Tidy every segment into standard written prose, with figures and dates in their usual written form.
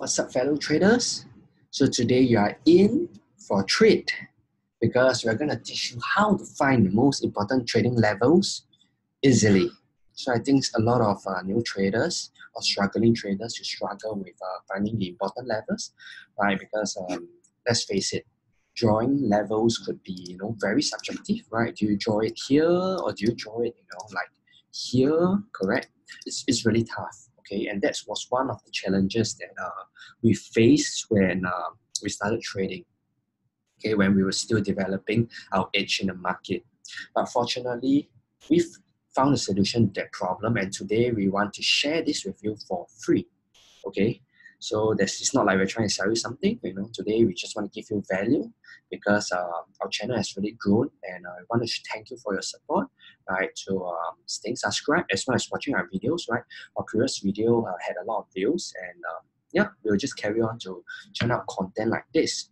What's up, fellow traders? So today you are in for a trade because we're going to teach you how to find the most important trading levels easily. So I think a lot of new traders or struggling traders who struggle with finding the important levels, right? Because let's face it, drawing levels could be, you know, very subjective, right? Do you draw it here or do you draw it, you know, like here? Correct? It's really tough. Okay, and that was one of the challenges that we faced when we started trading, okay, when we were still developing our edge in the market. But fortunately, we've found a solution to that problem, and today we want to share this with you for free, okay? So it's not like we're trying to sell you something, you know. Today we just want to give you value because our channel has really grown, and I want to thank you for your support, right? To staying subscribed as well as watching our videos, right? Our previous video had a lot of views, and yeah, we'll just carry on to churn out content like this.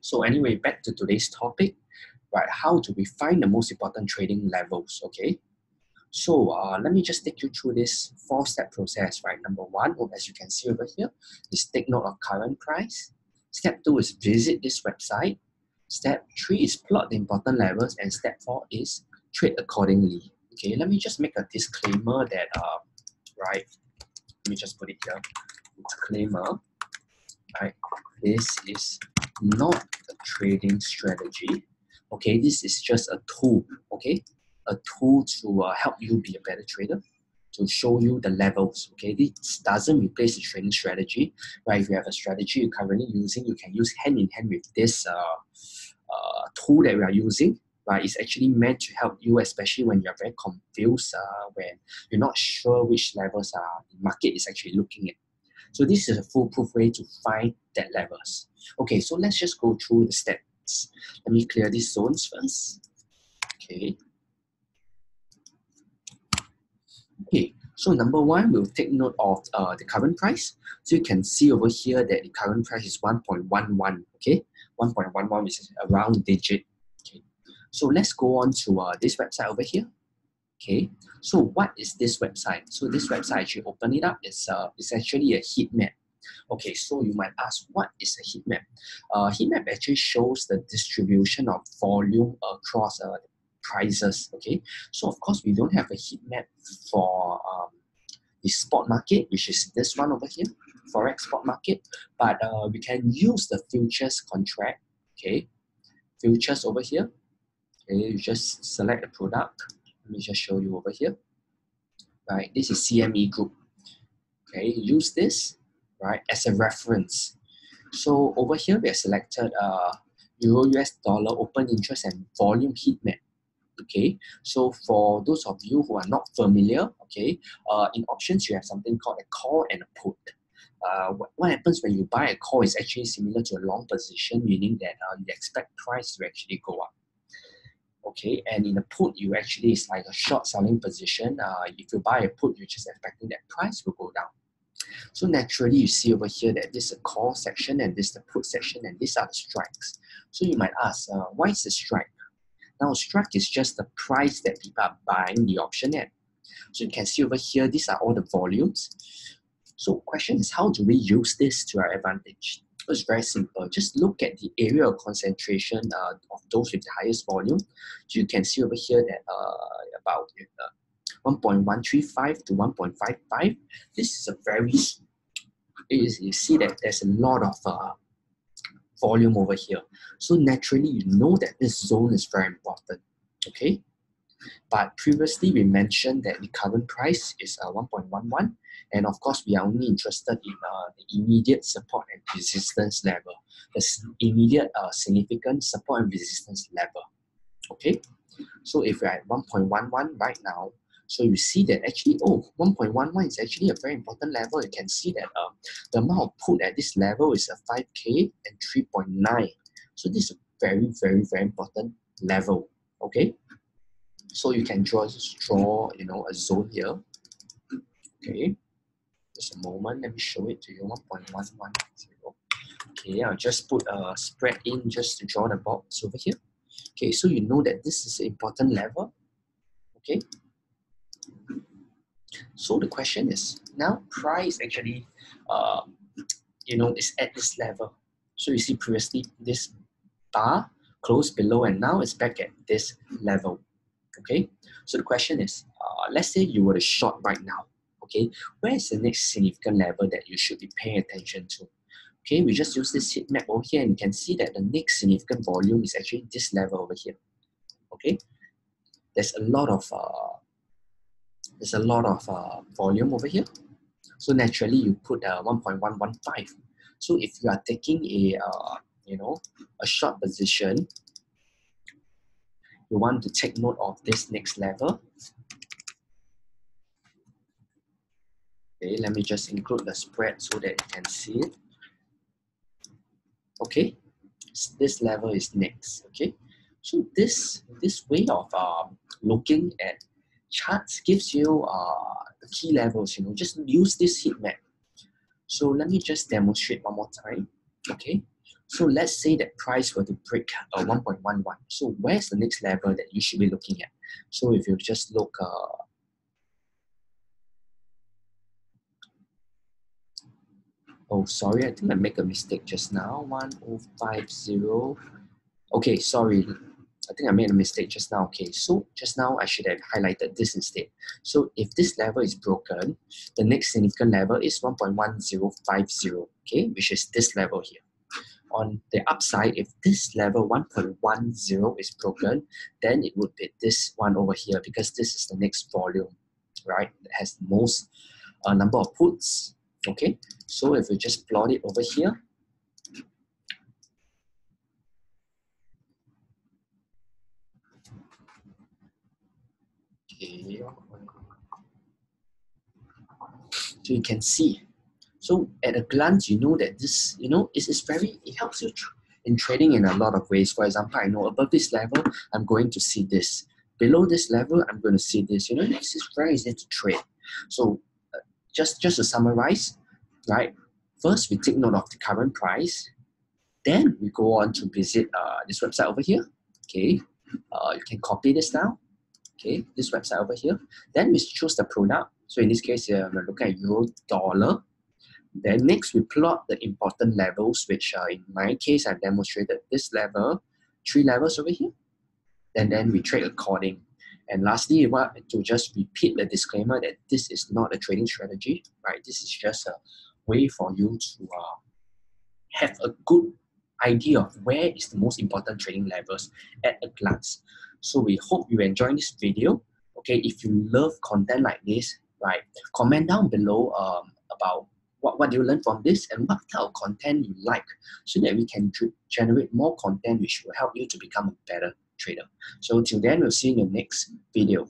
So anyway, back to today's topic, right? How do we find the most important trading levels? Okay. So let me just take you through this four-step process, right? Number one, as you can see over here, is take note of current price. Step two is visit this website. Step three is plot the important levels. And step four is trade accordingly. Okay, let me just make a disclaimer that, right, let me just put it here. Disclaimer, right? This is not a trading strategy. Okay, this is just a tool, okay? A tool to help you be a better trader, to show you the levels, okay? This doesn't replace the trading strategy, right? If you have a strategy you're currently using, you can use hand in hand with this tool that we are using, right? It's actually meant to help you, especially when you're very confused, when you're not sure which levels the market is actually looking at. So this is a foolproof way to find that levels. Okay, so let's just go through the steps. Let me clear these zones first, okay? Okay, so number one, we'll take note of the current price. So you can see over here that the current price is 1.11, okay? 1.11 is a round digit, okay? So let's go on to this website over here, okay? So what is this website? So this website, actually open it up, it's actually a heat map. Okay, so you might ask, what is a heat map? Heat map actually shows the distribution of volume across prices, okay? So of course we don't have a heat map for the spot market, which is this one over here, forex spot market, but we can use the futures contract, okay? Futures over here, okay? You just select the product. Let me just show you over here, right? This is CME group, okay? Use this, right, as a reference. So over here we have selected EURUSD open interest and volume heat map. Okay, so for those of you who are not familiar, okay, in options you have something called a call and a put. What happens when you buy a call is actually similar to a long position, meaning that you expect price to actually go up. Okay, and in a put, you actually, it's like a short selling position. If you buy a put, you're just expecting that price will go down. So naturally, you see over here that this is a call section and this is the put section, and these are the strikes. So you might ask, why is the strike? Now, strike is just the price that people are buying the option at. So you can see over here, these are all the volumes. So question is, how do we use this to our advantage? It's very simple. Just look at the area of concentration of those with the highest volume. So you can see over here that about 1.135 to 1.55. This is a very, you see that there's a lot of volume over here. So naturally, you know that this zone is very important, okay? But previously, we mentioned that the current price is 1.11, and of course, we are only interested in the immediate support and resistance level, the immediate significant support and resistance level, okay? So if we're at 1.11 right now, so you see that actually, 1.11 is actually a very important level. You can see that the amount of put at this level is 5K and 3.9. So this is a very, very, very important level, okay? So you can draw, you know, a zone here, okay? Just a moment, let me show it to you, 1.110. Okay, I'll just put a spread in just to draw the box over here. Okay, so you know that this is an important level, okay? So the question is, now price actually is at this level. So you see previously this bar closed below and now it's back at this level. Okay, so the question is, let's say you were to short right now. Okay, where is the next significant level that you should be paying attention to? Okay, we just use this heat map over here and you can see that the next significant volume is actually this level over here. Okay, there's a lot of volume over here. So naturally you put 1.115. So if you are taking a a short position, you want to take note of this next level. Okay, let me just include the spread so that you can see it. Okay, this level is next. Okay, so this way of looking at charts gives you the key levels. Just use this heat map. So let me just demonstrate one more time. Okay, so let's say that price were to break 1.11. So where's the next level that you should be looking at? So if you just look, oh, sorry, I think I make a mistake just now. 1050. Okay, sorry. I think I made a mistake just now. Okay, so just now I should have highlighted this instead. So if this level is broken, the next significant level is 1.1050. Okay, which is this level here. On the upside, if this level 1.10 is broken, then it would be this one over here because this is the next volume, right? That has the most number of puts. Okay, so if we just plot it over here, okay, so you can see. So at a glance, you know that this, it's very, it helps you in trading in a lot of ways. For example, I know above this level, I'm going to see this. Below this level, I'm going to see this. This is very easy to trade. So just to summarize, right? First, we take note of the current price. Then we go on to visit this website over here. Okay, you can copy this now. Okay, this website over here. Then we choose the product. So in this case, we're looking at euro dollar. Then next, we plot the important levels, which in my case, I've demonstrated this level, 3 levels over here. And then we trade according. And lastly, I want to just repeat the disclaimer that this is not a trading strategy, right? This is just a way for you to have a good idea of where is the most important trading levels at a glance. So we hope you enjoy this video. Okay, if you love content like this, right, comment down below about what do you learn from this and what type of content you like so that we can generate more content which will help you to become a better trader. So till then, we'll see you in the next video.